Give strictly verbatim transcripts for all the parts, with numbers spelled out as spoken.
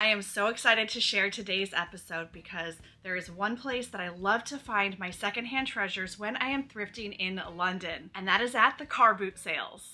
I am so excited to share today's episode because there is one place that I love to find my secondhand treasures when I am thrifting in London, and that is at the car boot sales.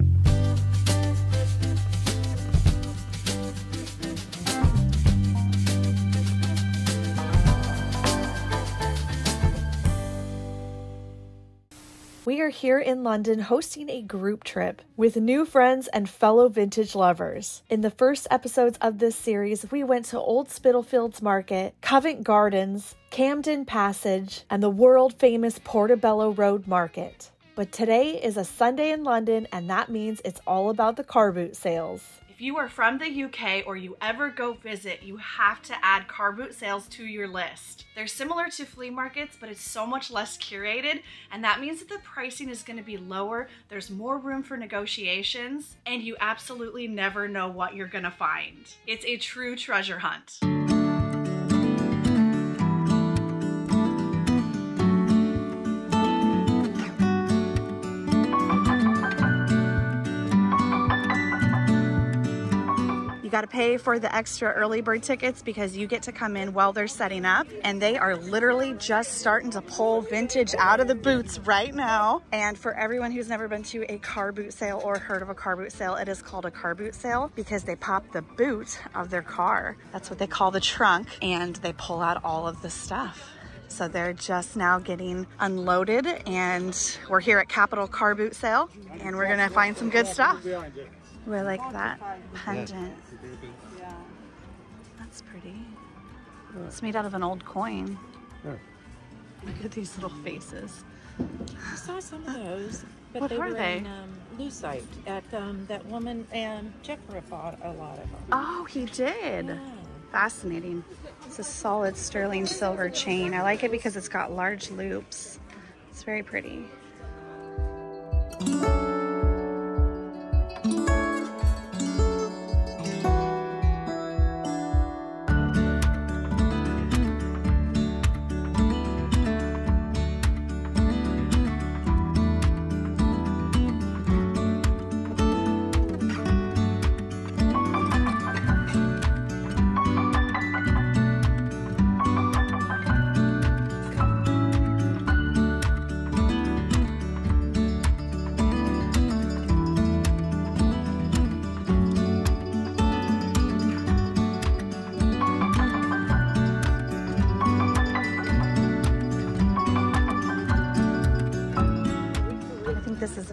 We are here in London hosting a group trip with new friends and fellow vintage lovers. In the first episodes of this series, we went to Old Spitalfields Market, Covent Gardens, Camden Passage, and the world-famous Portobello Road Market. But today is a Sunday in London, and that means it's all about the car boot sales. If you are from the U K or you ever go visit, you have to add car boot sales to your list. They're similar to flea markets, but it's so much less curated, and that means that the pricing is going to be lower, there's more room for negotiations, and you absolutely never know what you're going to find. It's a true treasure hunt. You gotta pay for the extra early bird tickets because you get to come in while they're setting up, and they are literally just starting to pull vintage out of the boots right now. And for everyone who's never been to a car boot sale or heard of a car boot sale, it is called a car boot sale because they pop the boot of their car. That's what they call the trunk, and they pull out all of the stuff. So they're just now getting unloaded, and we're here at Capital Car Boot Sale, and we're gonna find some good stuff. Ooh, I like that pendant. Yeah. That's pretty. It's made out of an old coin. Yeah. Look at these little faces. I saw some of those. But what they are were they? In, um, Lucite at um, that woman and Jeffrey bought a lot of them. Oh, he did. Yeah. Fascinating. It's a solid sterling silver chain. I like it because it's got large loops. It's very pretty.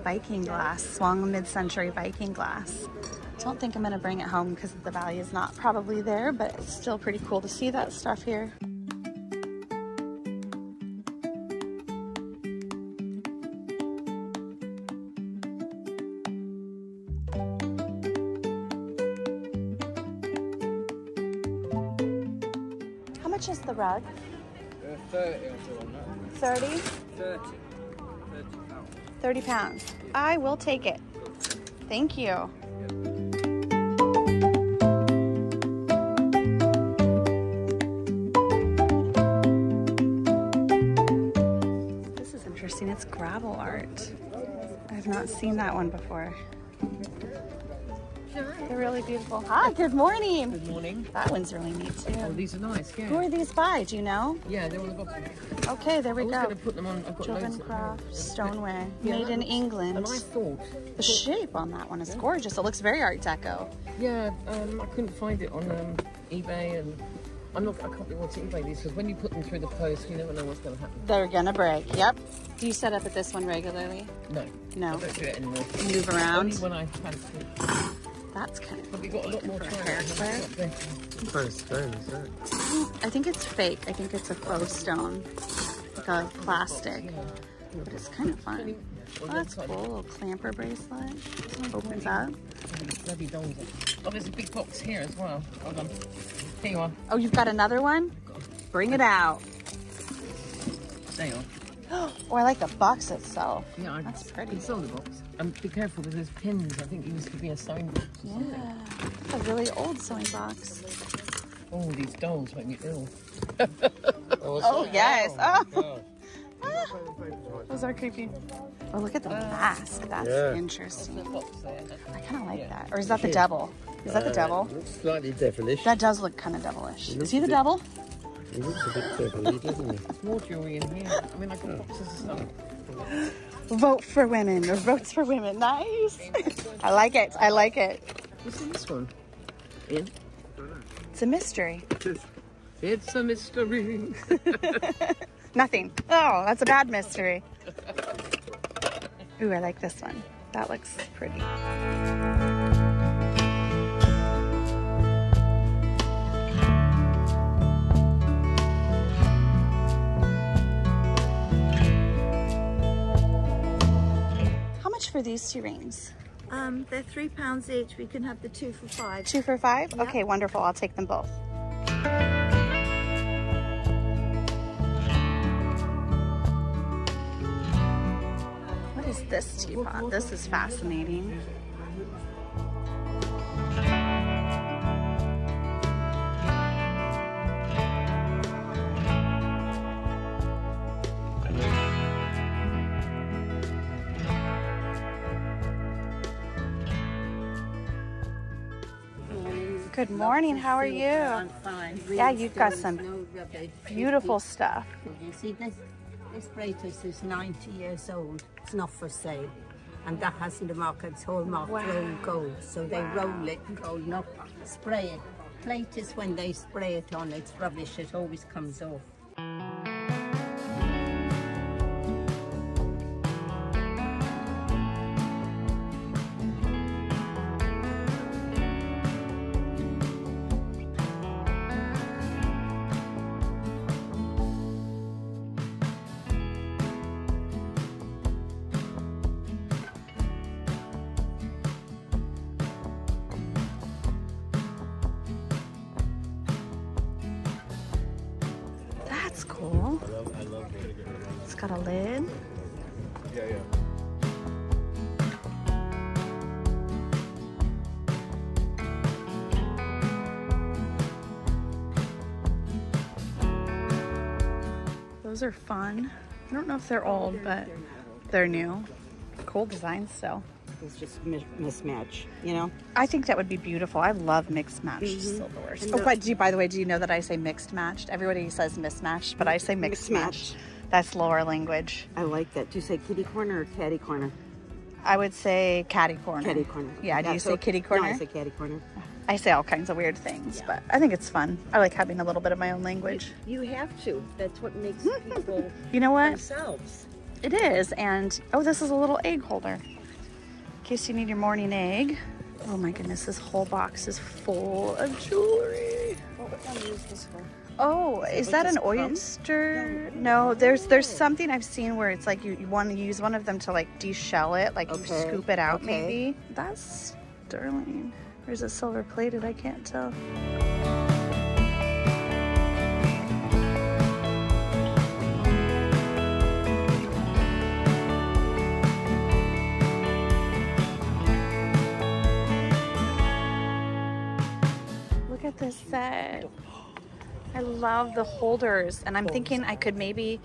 Viking glass, swung mid-century Viking glass. Don't think I'm gonna bring it home because the value is not probably there, but it's still pretty cool to see that stuff here. How much is the rug? Uh, thirty. Thirty? Thirty. thirty pounds. I will take it. Thank you. This is interesting. It's gravel art. I've not seen that one before. They're really beautiful. Hi, good morning. Good morning. That one's really neat too. Oh, these are nice, yeah. Who are these by, do you know? Yeah, they're all about... Okay, there we I was go. I'm going to put them on. I've got Jovencraft Stoneware, yeah, made in England. And I thought... The shape on that one is yeah. gorgeous. It looks very Art Deco. Yeah, um, I couldn't find it on um, eBay, and I'm not, I can't be wanting to eBay these because when you put them through the post, you never know what's going to happen. They're going to break, yep. Do you set up at this one regularly? No. No. I don't do it anymore. Move around? Only when I fancy. That's kind of Have we got a lot more for a hairclip. Stone, is it? I think it's fake. I think it's a faux stone, like a plastic, but it's kind of fun. Oh, that's cool. A little clamper bracelet. Opens up. Oh, there's a big box here as well. Hold on. Here you are. Oh, you've got another one? Bring it out. There you are. Oh, I like the box itself. Yeah, I that's pretty. It's on the box. Um, be careful because there's pins. I think it used to be a sewing box or yeah. something. That's a really old sewing box. Oh, these dolls make me ill. Oh, oh yes. Oh. Oh. Those are creepy. Oh, look at the mask. That's yeah. interesting. I kind of like that. Or is that the devil? Is that the devil? Uh, looks slightly devilish. That does look kind of devilish. Is he the devil? He looks a bit devil-y, doesn't he? There's more jewelry in here. I mean, like a box of stuff. Vote for women. Or votes for women. Nice. I like it. I like it. What's in this one? In? It's a mystery. It's a mystery. Nothing. Oh, that's a bad mystery. Ooh, I like this one. That looks pretty. How much for these two rings? Um, they're three pounds each. We can have the two for five. Two for five? Yep. Okay, wonderful. I'll take them both. What is this teapot? This is fascinating. Good morning, how are you? I'm fine. Yeah, you've got some beautiful stuff. You see, this, this Bratus is ninety years old. It's not for sale. And that hasn't the market's hallmark wow. roll gold. So they wow. roll it in gold, not spray it. Plate is when they spray it on, it's rubbish. It always comes off. That's cool. I love, I love it's got a lid. Yeah, yeah. Those are fun. I don't know if they're old, but they're new. Cool design still. It's just mismatch, you know? I think that would be beautiful. I love mixed match mm-hmm. silverware. Oh, but do you, by the way, do you know that I say mixed matched? Everybody says mismatched, but I say mixed match. That's lower language. I like that. Do you say kitty corner or catty corner? I would say catty corner. Catty corner. Yeah, do That's you say okay. kitty corner? No, I say catty corner. I say all kinds of weird things, yeah. but I think it's fun. I like having a little bit of my own language. You, you have to. That's what makes people you know what? themselves. It is. And, oh, this is a little egg holder. In case you need your morning egg. Oh my goodness, this whole box is full of jewelry. What would I use this for? Oh, is that an oyster? No, there's there's something I've seen where it's like you, you want to use one of them to like deshell it, like okay. you scoop it out okay. maybe. That's sterling. Or is it silver plated? I can't tell. This set. I love the holders, and I'm thinking I could maybe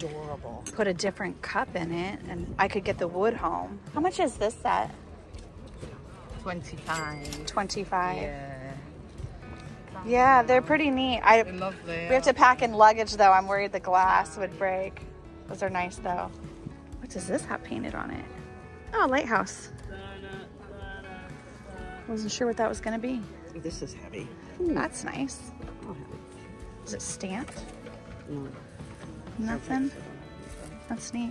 put a different cup in it, and I could get the wood home. How much is this set? Twenty-five. Twenty-five. Yeah. Yeah, they're pretty neat. I lovely. We have to pack in luggage though. I'm worried the glass would break. Those are nice though. What does this have painted on it? Oh, lighthouse. Wasn't sure what that was going to be. This is heavy. Ooh. That's nice. Is it stamped? No. Nothing? That's neat.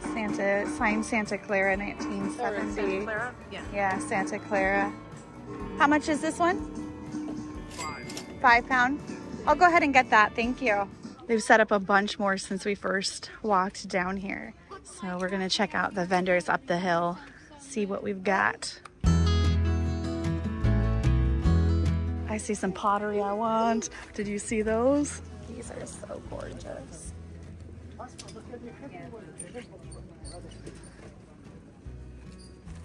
Santa, signed Santa Clara nineteen seventy. Santa Clara? Yeah. Yeah, Santa Clara. How much is this one? Five pound. I'll go ahead and get that. Thank you. They've set up a bunch more since we first walked down here. So we're gonna check out the vendors up the hill, see what we've got. I see some pottery I want. Did you see those? These are so gorgeous.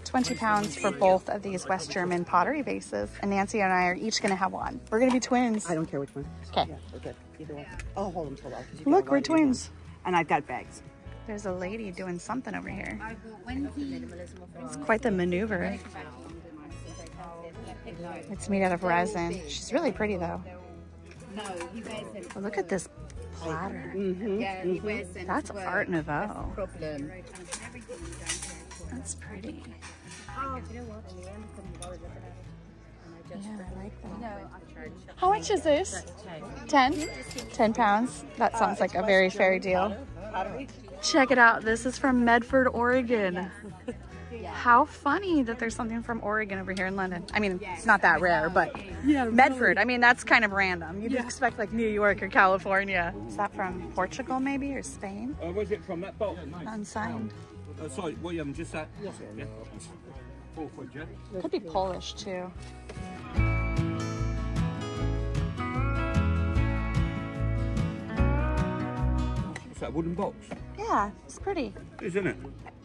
twenty pounds for both of these West German pottery vases. And Nancy and I are each going to have one. We're going to be twins. I don't care which one. Okay. Yeah, we're good. Either one. Oh, hold them so long. Look, we're twins. And I've got bags. There's a lady doing something over here. It's quite the maneuver. It's made out of resin. She's really pretty, though. Oh, look at this platter. Mm-hmm, mm-hmm. That's Art Nouveau. That's pretty. Oh. Yeah, I like that. How much is this? Ten? Ten pounds? That sounds like a very fair deal. Check it out. This is from Medford, Oregon. How funny that there's something from Oregon over here in London. I mean, it's not that rare, but Medford, I mean, that's kind of random. You'd expect like New York or California. Is that from Portugal maybe, or Spain? Or was it from that box? Unsigned. Oh, sorry, William, just that. Yes, sir. Yeah. Oh, could be Polish too. It's that wooden box. Yeah, it's pretty. Isn't it?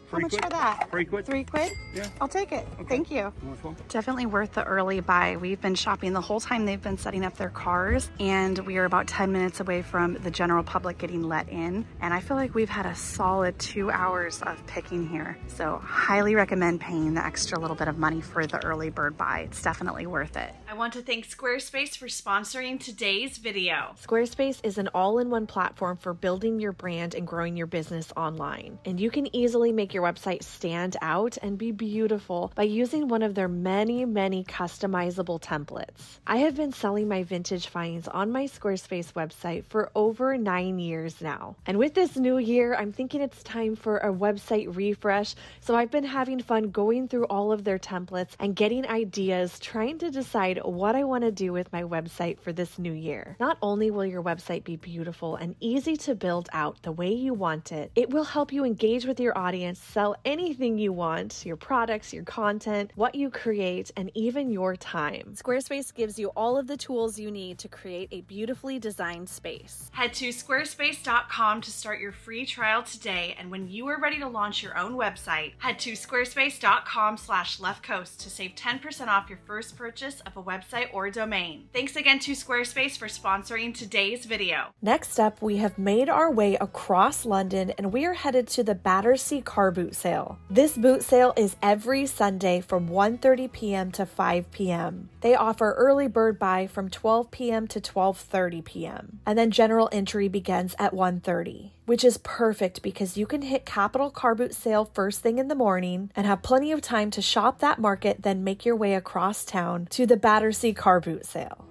Three How much quid? for that? Three quid. Three quid? Yeah. I'll take it. Okay. Thank you. Nice one. Definitely worth the early buy. We've been shopping the whole time they've been setting up their cars, and we are about ten minutes away from the general public getting let in. And I feel like we've had a solid two hours of picking here. So highly recommend paying the extra little bit of money for the early bird buy. It's definitely worth it. I want to thank Squarespace for sponsoring today's video. Squarespace is an all-in-one platform for building your brand and growing your business online. And you can easily make your your website stand out and be beautiful by using one of their many, many customizable templates. I have been selling my vintage finds on my Squarespace website for over nine years now. And with this new year, I'm thinking it's time for a website refresh. So I've been having fun going through all of their templates and getting ideas, trying to decide what I want to do with my website for this new year. Not only will your website be beautiful and easy to build out the way you want it, it will help you engage with your audience, sell anything you want, your products, your content, what you create, and even your time. Squarespace gives you all of the tools you need to create a beautifully designed space. Head to squarespace dot com to start your free trial today, and when you are ready to launch your own website, head to squarespace dot com slash left coast to save ten percent off your first purchase of a website or domain. Thanks again to Squarespace for sponsoring today's video. Next up, we have made our way across London, and we are headed to the Battersea Car Boot Sale boot sale. This boot sale is every Sunday from one thirty p m to five p m They offer early bird buy from twelve p m to twelve thirty p m And then general entry begins at one thirty, which is perfect because you can hit Capital Car Boot Sale first thing in the morning and have plenty of time to shop that market, then make your way across town to the Battersea Car Boot Sale.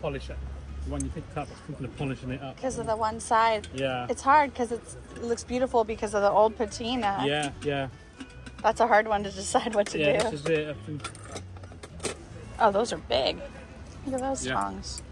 Polisher, the one you picked up, people are polishing it up because of the one side. Yeah, it's hard because it looks beautiful because of the old patina. Yeah, yeah, that's a hard one to decide what to yeah, do. This is it, I think. Oh, those are big. Look at those yeah. tongs.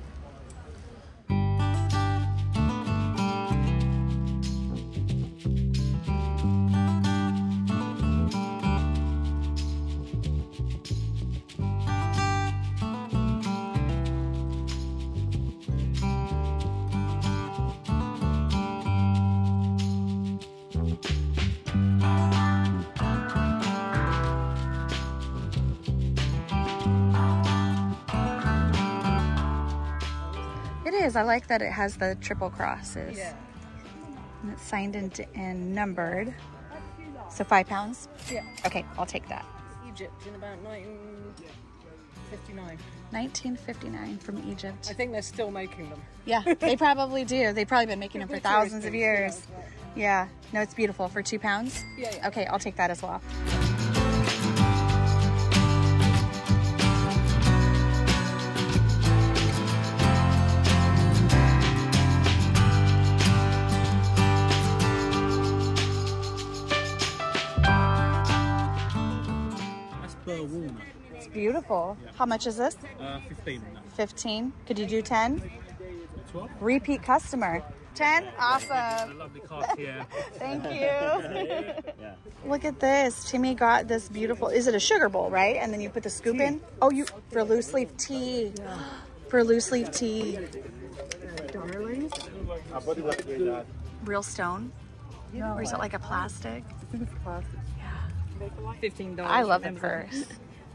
I like that it has the triple crosses, yeah. And it's signed and, and numbered. So five pounds? Yeah. Okay, I'll take that. Egypt in about nineteen fifty-nine. nineteen fifty-nine from Egypt. I think they're still making them. Yeah, they probably do. They've probably been making them for thousands of years. Yeah, no, it's beautiful. For two pounds? Yeah, yeah. Okay, I'll take that as well. beautiful. Yeah. How much is this? Uh, fifteen. No. fifteen? Could you do ten? twelve. Repeat customer. ten? Awesome. A lovely cart here. Thank you. Yeah. Look at this. Timmy got this beautiful, is it a sugar bowl, right? And then you put the scoop tea. in? Oh, you for loose leaf tea. For loose leaf tea. Darling. Real stone? No, or is it like a plastic? It's plastic. Yeah. fifteen dollars. I love the purse.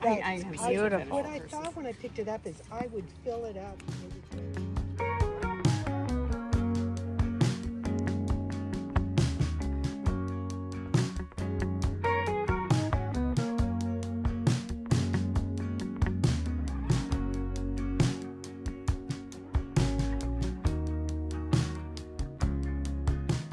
I, I know. It's beautiful. What I thought when I picked it up is I would fill it up.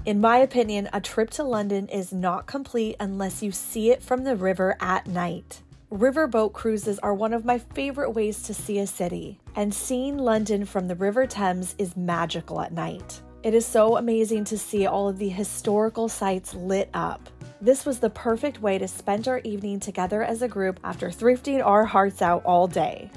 In my opinion, a trip to London is not complete unless you see it from the river at night. Riverboat cruises are one of my favorite ways to see a city, and seeing London from the River Thames is magical at night. It is so amazing to see all of the historical sites lit up. This was the perfect way to spend our evening together as a group after thrifting our hearts out all day.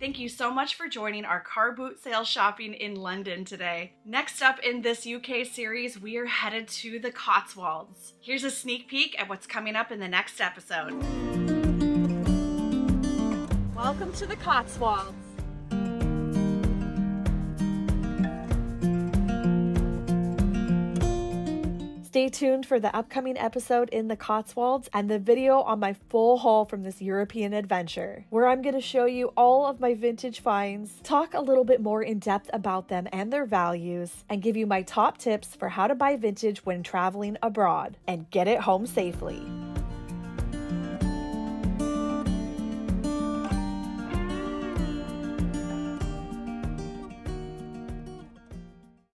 Thank you so much for joining our car boot sale shopping in London today. Next up in this U K series, we are headed to the Cotswolds. Here's a sneak peek at what's coming up in the next episode. Welcome to the Cotswolds. Stay tuned for the upcoming episode in the Cotswolds and the video on my full haul from this European adventure, where I'm going to show you all of my vintage finds, talk a little bit more in depth about them and their values, and give you my top tips for how to buy vintage when traveling abroad and get it home safely.